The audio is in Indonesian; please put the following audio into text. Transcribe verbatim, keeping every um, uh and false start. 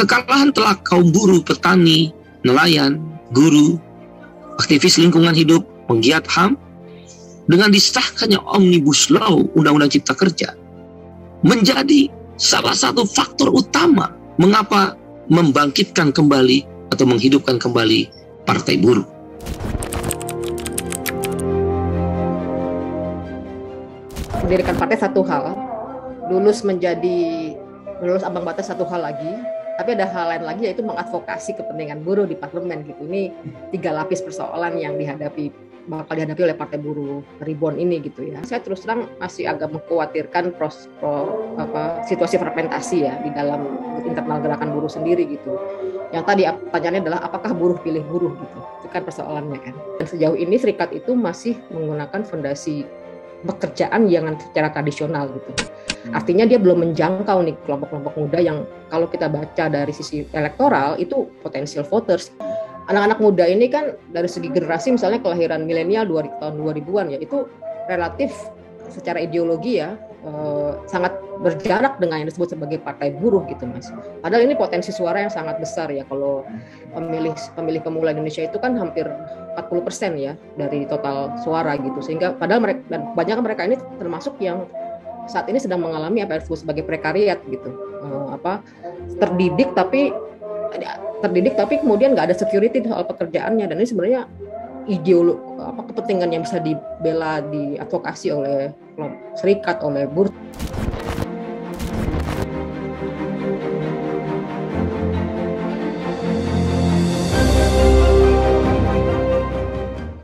Kekalahan telak kaum buruh, petani, nelayan, guru, aktivis lingkungan hidup, penggiat H A M, dengan disahkannya Omnibus Law Undang-Undang Cipta Kerja, menjadi salah satu faktor utama mengapa membangkitkan kembali atau menghidupkan kembali Partai Buruh. Mendirikan partai satu hal, lulus menjadi lulus ambang batas satu hal lagi, tapi ada hal lain lagi, yaitu mengadvokasi kepentingan buruh di parlemen gitu. Ini tiga lapis persoalan yang dihadapi bakal dihadapi oleh Partai Buruh Reborn ini gitu ya. Saya terus terang masih agak mengkhawatirkan pros, pro, apa, situasi fermentasi ya di dalam internal gerakan buruh sendiri gitu. Yang tadi pertanyaannya adalah apakah buruh pilih buruh gitu. Itu kan persoalannya kan. Dan sejauh ini serikat itu masih menggunakan fondasi pekerjaan yang secara tradisional gitu. Artinya dia belum menjangkau nih kelompok-kelompok muda yang kalau kita baca dari sisi elektoral itu potential voters. Anak-anak muda ini kan dari segi generasi misalnya kelahiran milenial tahun dua ribuan ya, itu relatif secara ideologi ya eh, sangat berjarak dengan yang disebut sebagai partai buruh gitu mas. Padahal ini potensi suara yang sangat besar ya, kalau pemilih pemilih pemula Indonesia itu kan hampir empat puluh persen ya dari total suara gitu, sehingga padahal mereka, dan banyak mereka ini termasuk yang saat ini sedang mengalami apa yang disebut sebagai prekariat gitu, eh, apa terdidik tapi terdidik tapi kemudian nggak ada security soal pekerjaannya, dan ini sebenarnya ideologi apa kepentingan yang bisa dibela diadvokasi oleh serikat oleh buruh.